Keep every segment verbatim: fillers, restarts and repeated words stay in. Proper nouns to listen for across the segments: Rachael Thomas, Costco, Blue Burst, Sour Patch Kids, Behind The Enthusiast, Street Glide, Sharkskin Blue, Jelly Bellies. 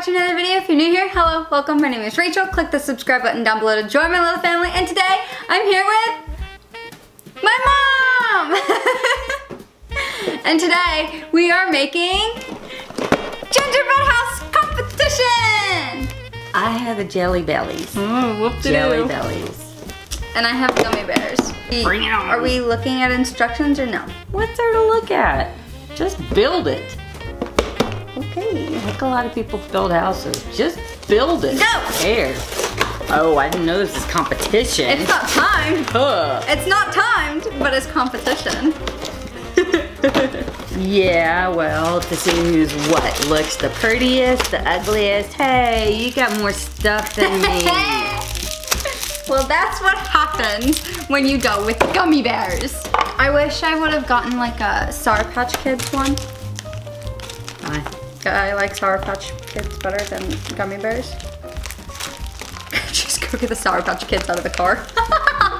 back to another video. If you're new here, hello, welcome. My name is Rachel. Click the subscribe button down below to join my little family. And today, I'm here with my mom. And today, we are making gingerbread house competition. I have a Jelly Bellies. Oh, whoop-de-doo. Jelly Bellies. And I have gummy bears. Bring it on. Are we looking at instructions or no? What's there to look at? Just build it. Okay, like a lot of people build houses. Just build it. Go! There. Oh, I didn't know this is competition. It's not timed. Huh. It's not timed, but it's competition. Yeah, well, to see who's what looks the prettiest, the ugliest. Hey, you got more stuff than me. Well, that's what happens when you go with gummy bears. I wish I would have gotten like a Sour Patch Kids one. Why? I like Sour Patch Kids better than gummy bears. Just go get the Sour Patch Kids out of the car.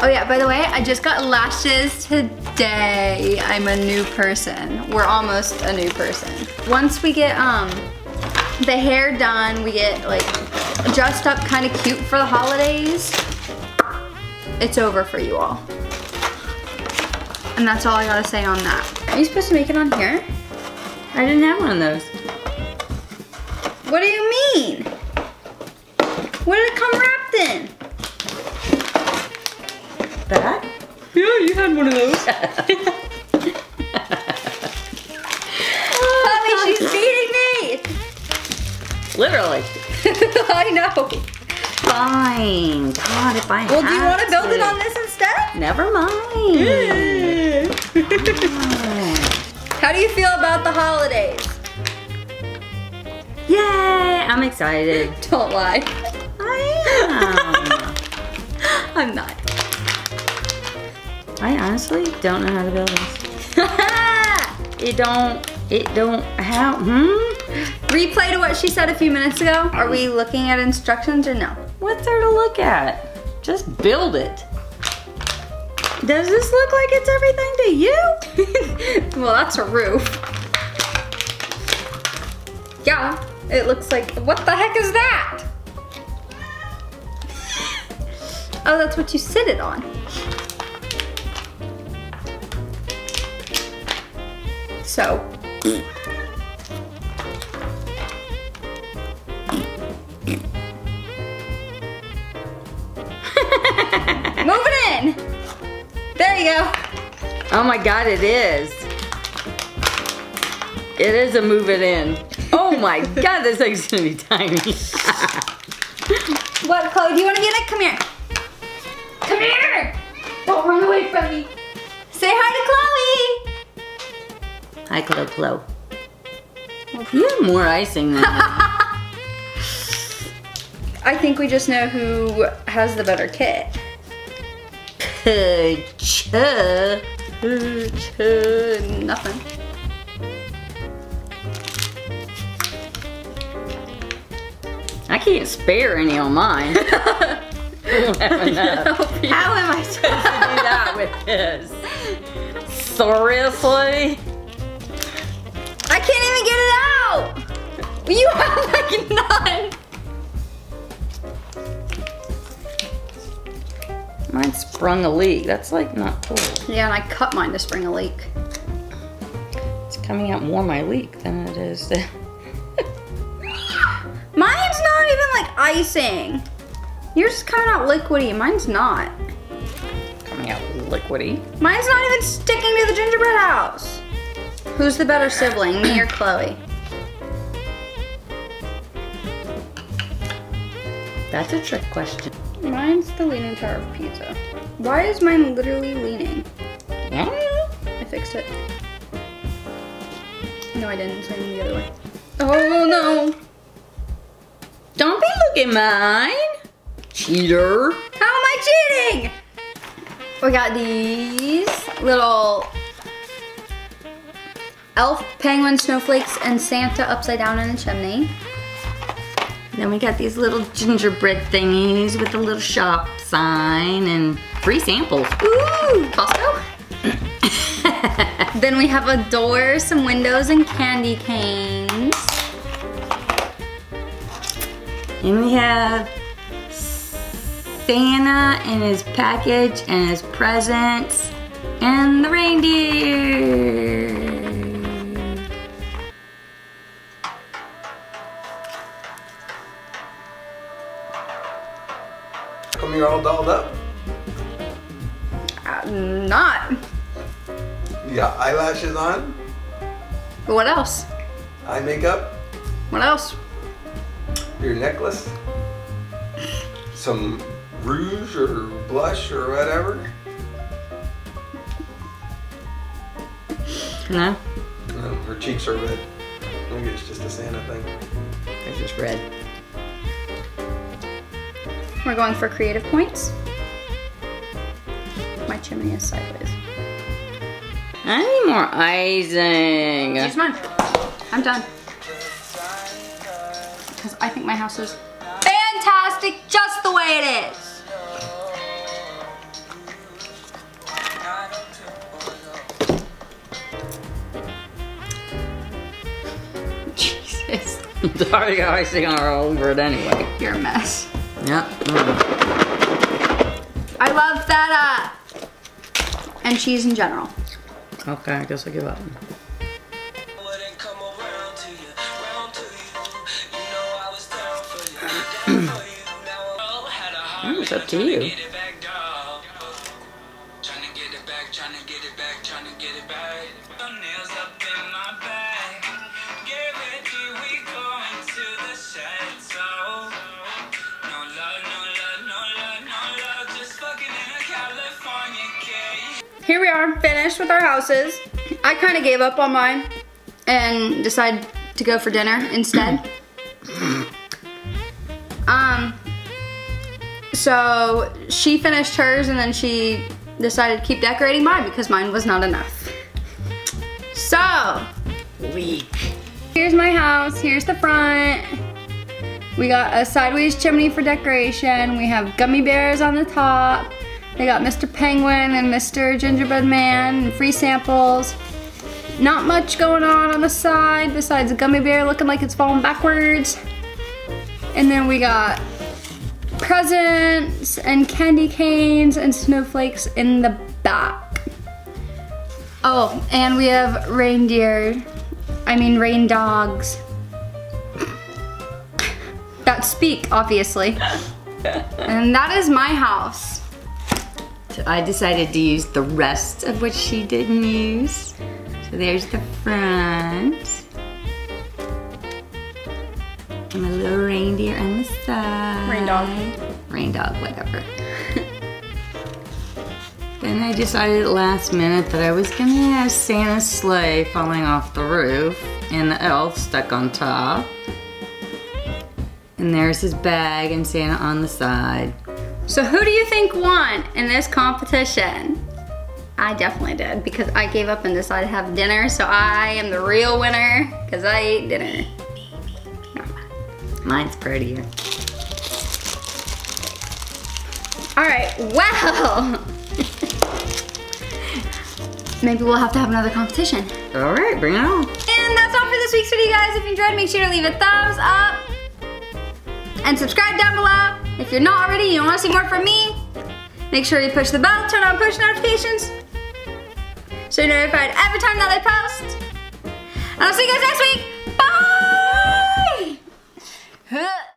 Oh yeah, by the way, I just got lashes today. I'm a new person. We're almost a new person. Once we get um the hair done, we get like dressed up kind of cute for the holidays. It's over for you all. And that's all I gotta say on that. Are you supposed to make it on here? I didn't have one of those. What do you mean? What did it come wrapped in? That? Yeah, you had one of those. Mommy, she's beating me! Literally. I know. Fine. God, if I Well, do you want to build it on this instead? Never mind. How do you feel about the holidays? Yay! I'm excited. Don't lie. I am. I'm not. I honestly don't know how to build this. It don't, it don't, how, hmm? Replay to what she said a few minutes ago. Are we looking at instructions or no? What's there to look at? Just build it. Does this look like it's everything to you? Well, that's a roof. Yeah. It looks like, what the heck is that? Oh, that's what you sit it on. So. Move it in. There you go. Oh my God, it is. It is a move it in. Oh my God, this thing's gonna be tiny. What, Chloe, do you wanna get it? Come here. Come here! Don't run away from me. Say hi to Chloe. Hi, Chloe, Chloe. You have more icing than I. I think we just know who has the better kit. Nothing. I can't spare any on mine. I don't have enough. How am I supposed to do that with this? Seriously? I can't even get it out! You have like none! Mine sprung a leak. That's like not cool. Yeah, and I cut mine to spring a leak. It's coming out more my leak than it is. Mine's not even like icing. Yours is coming out liquidy. Mine's not. Coming out liquidy? Mine's not even sticking to the gingerbread house. Who's the better sibling, me or Chloe? That's a trick question. Mine's the Leaning Tower of Pizza. Why is mine literally leaning? I don't know. I fixed it. No, I didn't. So I went the other way. Oh no. Don't be looking mine. Cheater. How am I cheating? We got these little elf, penguin, snowflakes, and Santa upside down in a chimney. Then we got these little gingerbread thingies with a little shop sign and free samples. Ooh, Costco. Then we have a door, some windows, and candy canes. And we have Santa and his package and his presents and the reindeer. Come you're all dolled up? I'm not. You got eyelashes on? But what else? Eye makeup? What else? Your necklace? Some rouge or blush or whatever? No. No, her cheeks are red. Maybe it's just a Santa thing. They're just red. We're going for creative points. My chimney is sideways. I need more icing. Use mine. I'm done. Because I think my house is fantastic just the way it is. Jesus. It's already got icing all over it anyway. You're a mess. Yep. I love feta. And cheese in general. Okay, I guess I give up. Oh, it's up to you. Here we are, finished with our houses. I kind of gave up on mine and decided to go for dinner instead. um, so she finished hers and then she decided to keep decorating mine because mine was not enough. So, weak. Here's my house, here's the front. We got a sideways chimney for decoration. We have gummy bears on the top. They got Mister Penguin and Mister Gingerbread Man and free samples. Not much going on on the side besides a gummy bear looking like it's falling backwards. And then we got presents and candy canes and snowflakes in the back. Oh, and we have reindeer, I mean rain dogs. That speak, obviously. And that is my house. I decided to use the rest of what she didn't use. So there's the front. And a little reindeer on the side. Rain dog. Rain dog, whatever. Then I decided last minute that I was gonna have Santa's sleigh falling off the roof and the elf stuck on top. And there's his bag and Santa on the side. So who do you think won in this competition? I definitely did because I gave up and decided to have dinner, so I am the real winner because I ate dinner. Mine's prettier. All right, well. Maybe we'll have to have another competition. All right, bring it on. And that's all for this week's video, guys. If you enjoyed, make sure to leave a thumbs up and subscribe down below. If you're not already, you want to see more from me, make sure you push the bell, turn on push notifications, so you're notified every time that I post. And I'll see you guys next week. Bye!